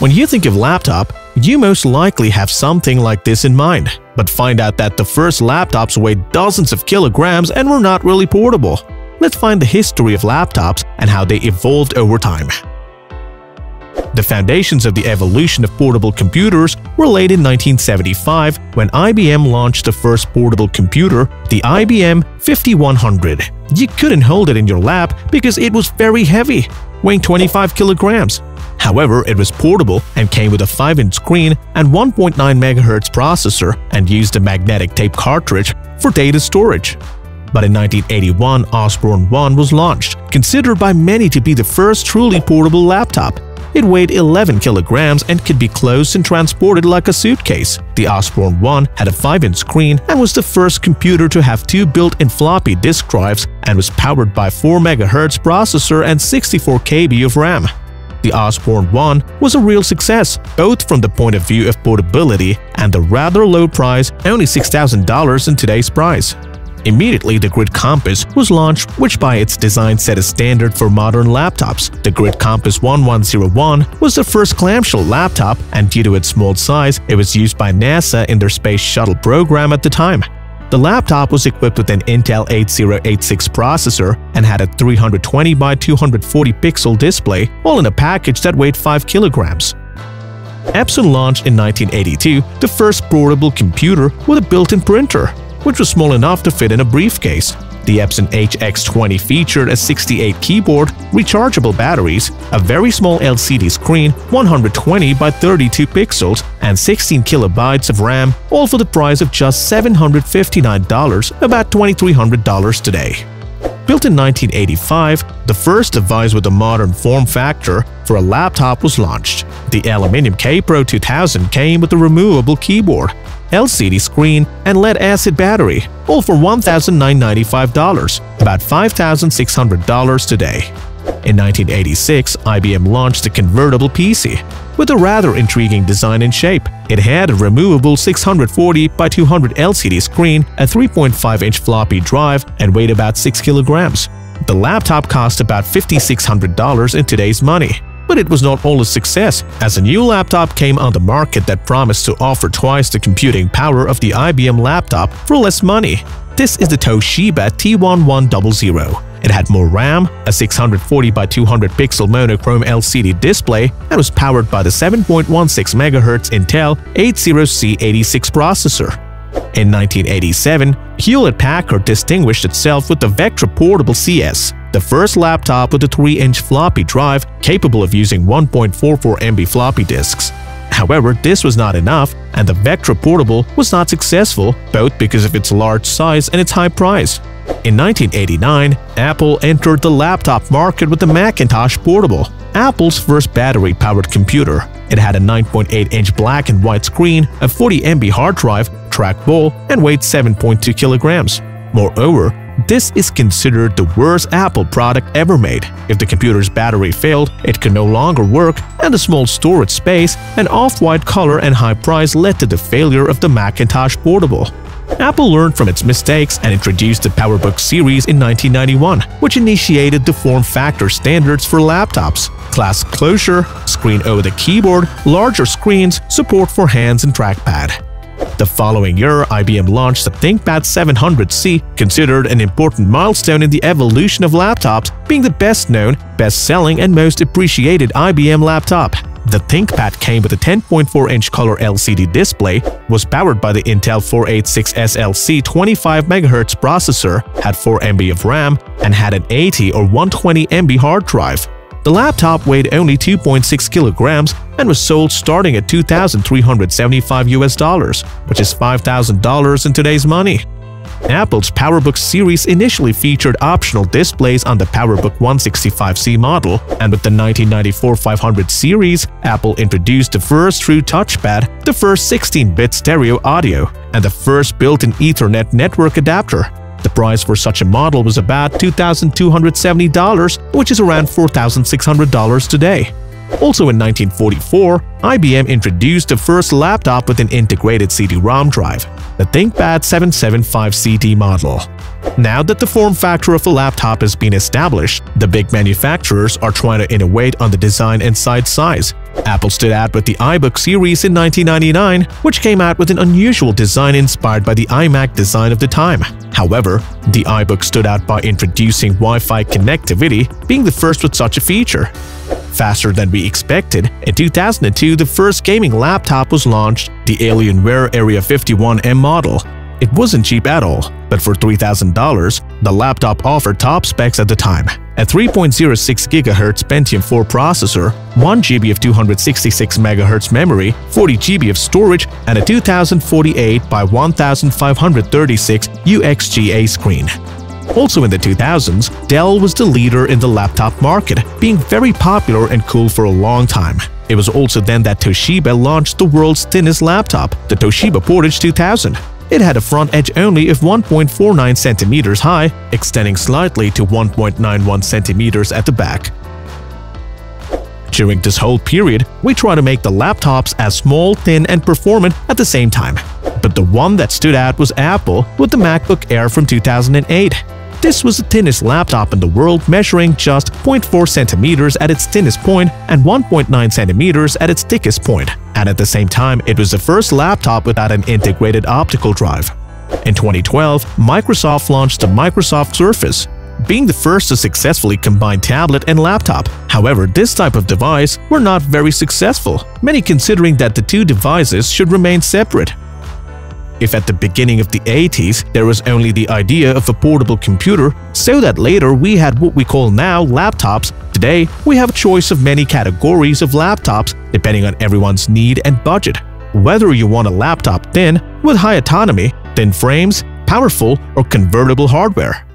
When you think of laptop, you most likely have something like this in mind, but find out that the first laptops weighed dozens of kilograms and were not really portable. Let's find the history of laptops and how they evolved over time. The foundations of the evolution of portable computers were laid in 1975 when IBM launched the first portable computer, the IBM 5100. You couldn't hold it in your lap because it was very heavy, weighing 25 kilograms. However, it was portable and came with a 5-inch screen and 1.9 MHz processor and used a magnetic tape cartridge for data storage. But in 1981, Osborne 1 was launched, considered by many to be the first truly portable laptop. It weighed 11 kilograms and could be closed and transported like a suitcase. The Osborne 1 had a 5-inch screen and was the first computer to have 2 built-in floppy disk drives and was powered by 4 MHz processor and 64 KB of RAM. The Osborne 1 was a real success, both from the point of view of portability and the rather low price, only $6,000 in today's price. Immediately, the GRID Compass was launched, which by its design set a standard for modern laptops. The GRID Compass 1101 was the first clamshell laptop, and due to its small size, it was used by NASA in their space shuttle program at the time. The laptop was equipped with an Intel 8086 processor and had a 320 by 240 pixel display, all in a package that weighed 5 kilograms. Epson launched in 1982 the first portable computer with a built-in printer, which was small enough to fit in a briefcase. The Epson HX20 featured a 68 keyboard, rechargeable batteries, a very small LCD screen, 120 by 32 pixels, and 16 kilobytes of RAM, all for the price of just $759, about $2,300 today. Built in 1985, the first device with a modern form factor for a laptop was launched. The aluminum K Pro 2000 came with a removable keyboard, LCD screen, and lead-acid battery, all for $1,995, about $5,600 today. In 1986, IBM launched the convertible PC with a rather intriguing design and shape. It had a removable 640 by 200 LCD screen, a 3.5-inch floppy drive, and weighed about 6 kilograms. The laptop cost about $5,600 in today's money. But it was not all a success, as a new laptop came on the market that promised to offer twice the computing power of the IBM laptop for less money. This is the Toshiba T1100. It had more RAM, a 640 by 200 pixel monochrome LCD display, and was powered by the 7.16 MHz Intel 80C86 processor. In 1987, Hewlett-Packard distinguished itself with the Vectra Portable CS, the first laptop with a 3-inch floppy drive capable of using 1.44 MB floppy disks. However, this was not enough, and the Vectra Portable was not successful, both because of its large size and its high price. In 1989, Apple entered the laptop market with the Macintosh Portable, Apple's first battery-powered computer. It had a 9.8-inch black and white screen, a 40 MB hard drive, trackball, and weighed 7.2 kilograms. Moreover, this is considered the worst Apple product ever made. If the computer's battery failed, it could no longer work, and the small storage space, an off-white color, and high price led to the failure of the Macintosh Portable. Apple learned from its mistakes and introduced the PowerBook series in 1991, which initiated the form factor standards for laptops: glass closure, screen over the keyboard, larger screens, support for hands and trackpad. The following year, IBM launched the ThinkPad 775CT, considered an important milestone in the evolution of laptops, being the best-known, best-selling, and most appreciated IBM laptop. The ThinkPad came with a 10.4-inch color LCD display, was powered by the Intel 486 SLC 25 MHz processor, had 4 MB of RAM, and had an 80 or 120 MB hard drive. The laptop weighed only 2.6 kilograms and was sold starting at $2,375 US, which is $5,000 in today's money. Apple's PowerBook series initially featured optional displays on the PowerBook 165C model, and with the 1994 500 series, Apple introduced the first true touchpad, the first 16-bit stereo audio, and the first built-in Ethernet network adapter. The price for such a model was about $2,270, which is around $4,600 today. Also in 1944, IBM introduced the first laptop with an integrated CD-ROM drive, the ThinkPad 775CT model. Now that the form factor of a laptop has been established, the big manufacturers are trying to innovate on the design and size. Apple stood out with the iBook series in 1999, which came out with an unusual design inspired by the iMac design of the time. However, the iBook stood out by introducing Wi-Fi connectivity, being the first with such a feature. Faster than we expected, in 2002, the first gaming laptop was launched, the Alienware Area 51M model. It wasn't cheap at all, but for $3,000, the laptop offered top specs at the time. A 3.06 GHz Pentium 4 processor, 1 GB of 266 MHz memory, 40 GB of storage, and a 2048 by 1536 UXGA screen. Also in the 2000s, Dell was the leader in the laptop market, being very popular and cool for a long time. It was also then that Toshiba launched the world's thinnest laptop, the Toshiba Portégé 2000. It had a front edge only of 1.49 centimeters high, extending slightly to 1.91 centimeters at the back. During this whole period, we try to make the laptops as small, thin, and performant at the same time. But the one that stood out was Apple with the MacBook Air from 2008. This was the thinnest laptop in the world, measuring just 0.4 centimeters at its thinnest point and 1.9 centimeters at its thickest point. And at the same time, it was the first laptop without an integrated optical drive. In 2012, Microsoft launched the Microsoft Surface, being the first to successfully combine tablet and laptop. However, this type of device were not very successful, many considering that the two devices should remain separate. If at the beginning of the 80s, there was only the idea of a portable computer, so that later we had what we call now laptops, today we have a choice of many categories of laptops depending on everyone's need and budget. Whether you want a laptop thin, with high autonomy, thin frames, powerful, or convertible hardware.